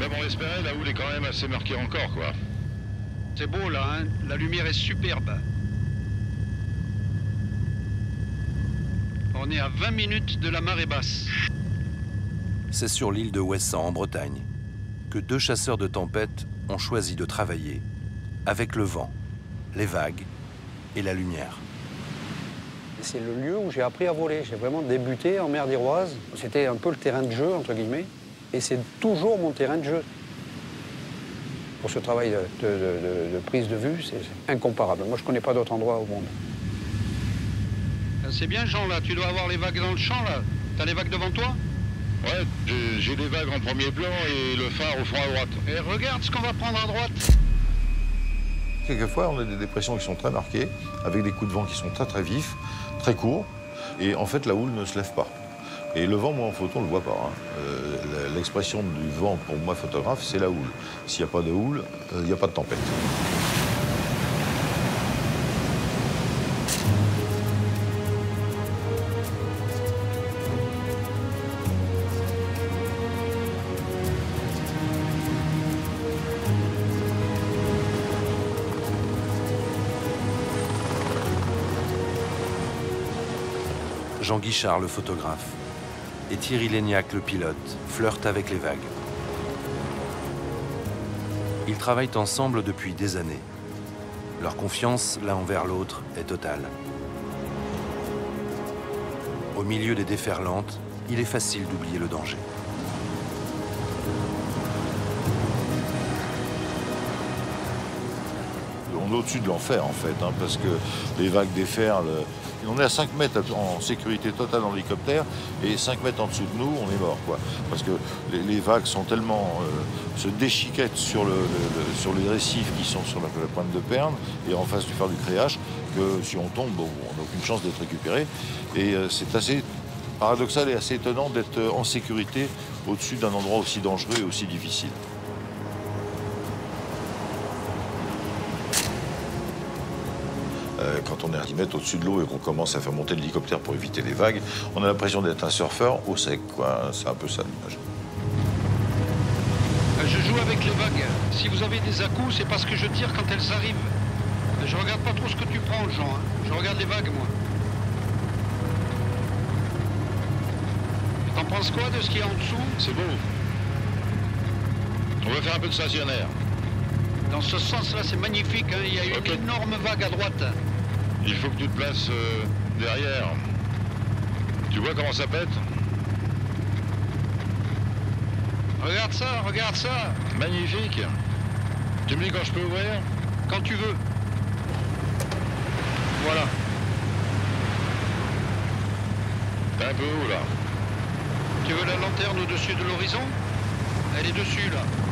Comme on l'espérait, la houle est quand même assez marquée encore, quoi. C'est beau, là, hein? La lumière est superbe. On est à 20 minutes de la marée basse. C'est sur l'île de Ouessant, en Bretagne, que deux chasseurs de tempête ont choisi de travailler avec le vent, les vagues et la lumière. C'est le lieu où j'ai appris à voler. J'ai vraiment débuté en mer d'Iroise. C'était un peu le terrain de jeu, entre guillemets. Et c'est toujours mon terrain de jeu. Pour ce travail de prise de vue, c'est incomparable. Moi, je ne connais pas d'autre endroit au monde. C'est bien, Jean, là. Tu dois avoir les vagues dans le champ, là. T'as les vagues devant toi? Ouais, j'ai les vagues en premier plan et le phare au fond à droite. Et regarde ce qu'on va prendre à droite. Quelquefois, on a des dépressions qui sont très marquées, avec des coups de vent qui sont très très vifs, très courts, et en fait la houle ne se lève pas. Et le vent, moi en photo, on ne le voit pas. Hein. L'expression du vent, pour moi photographe, c'est la houle. S'il n'y a pas de houle, il n'y a pas de tempête. Jean Guichard, le photographe, et Thierry Léniac, le pilote, flirtent avec les vagues. Ils travaillent ensemble depuis des années. Leur confiance, l'un envers l'autre, est totale. Au milieu des déferlantes, il est facile d'oublier le danger. On est au-dessus de l'enfer, en fait, hein, parce que les vagues déferlent. On est à 5 mètres en sécurité totale en hélicoptère et 5 mètres en dessous de nous, on est mort, quoi. Parce que les vagues sont tellement... se déchiquettent sur les récifs qui sont sur la pointe de Perne et en face du phare du Créache, que si on tombe, bon, on n'a aucune chance d'être récupéré. Et c'est assez paradoxal et assez étonnant d'être en sécurité au-dessus d'un endroit aussi dangereux et aussi difficile. Quand on est à 10 mètres au-dessus de l'eau et qu'on commence à faire monter l'hélicoptère pour éviter les vagues, on a l'impression d'être un surfeur au sec, quoi. C'est un peu ça l'image. Je joue avec les vagues. Si vous avez des à-coups, c'est parce que je tire quand elles arrivent. Je regarde pas trop ce que tu prends, Jean. Hein. Je regarde les vagues, moi. T'en penses quoi de ce qu'il y a en dessous? C'est beau. On va faire un peu de stationnaire. Dans ce sens-là, c'est magnifique. Hein. Il y a une énorme vague à droite. Il faut que tu te places derrière. Tu vois comment ça pète? Regarde ça, regarde ça. Magnifique. Tu me dis quand je peux ouvrir? Quand tu veux. Voilà. T'es un peu haut, là. Tu veux la lanterne au-dessus de l'horizon? Elle est dessus, là.